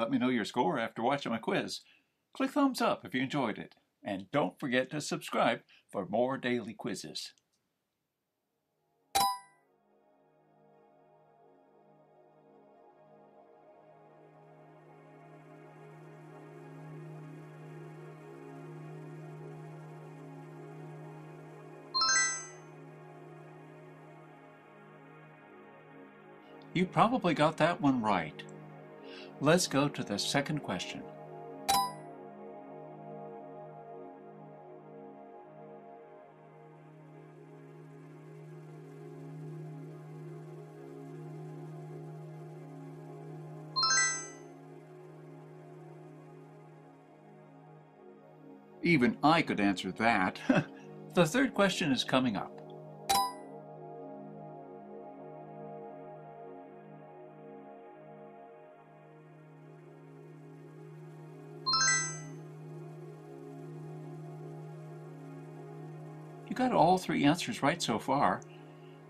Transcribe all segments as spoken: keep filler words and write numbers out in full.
Let me know your score after watching my quiz. Click thumbs up if you enjoyed it. And don't forget to subscribe for more daily quizzes. You probably got that one right. Let's go to the second question. Even I could answer that. The third question is coming up. You got all three answers right so far.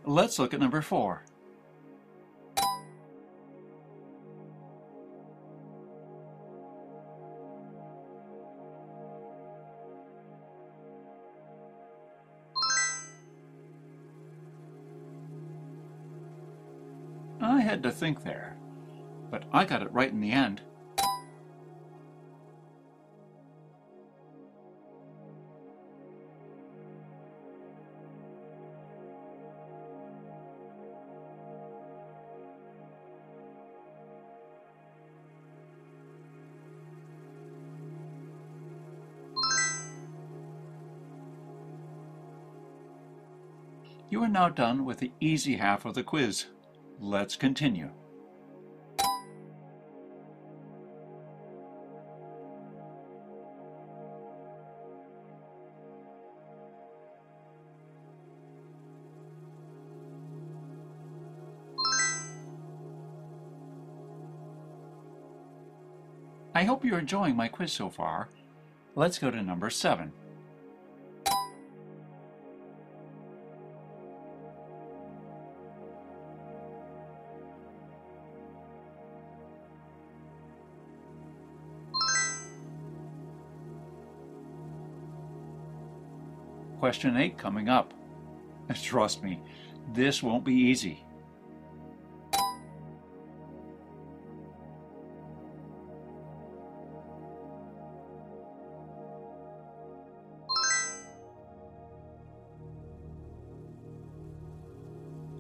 Let's look at number four. I had to think there, but I got it right in the end. You are now done with the easy half of the quiz. Let's continue. I hope you're enjoying my quiz so far. Let's go to number seven. Question eight coming up. Trust me, this won't be easy.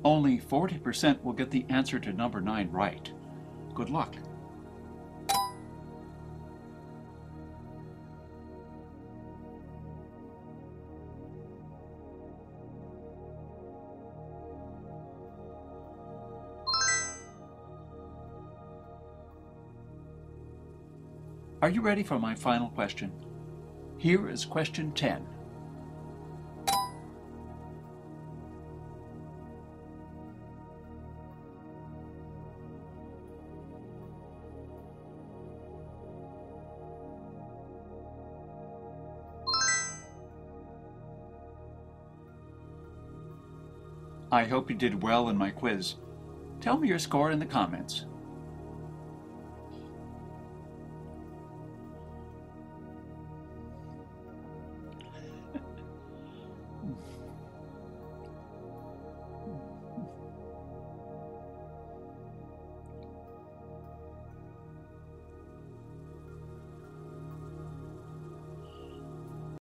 Only forty percent will get the answer to number nine right. Good luck. Are you ready for my final question? Here is question ten. I hope you did well in my quiz. Tell me your score in the comments.